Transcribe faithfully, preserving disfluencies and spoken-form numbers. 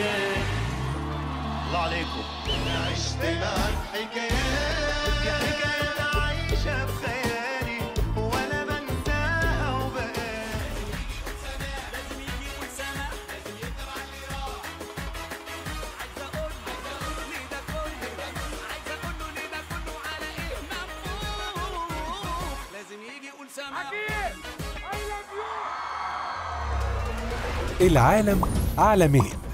حكايات. الله عليكم. عشت معاك حكايات، حكايات عايشة بخيالي وأنا بنساها وبقالي. لازم يجي ويتسمع، لازم يقدر على اللي راح. عايزة أقول له ليه ده كله، عايزة أقول له ليه ده كله على إيه ممنوع. لازم يجي يقول سمع. أكيد. I love you. العالم أعلمين.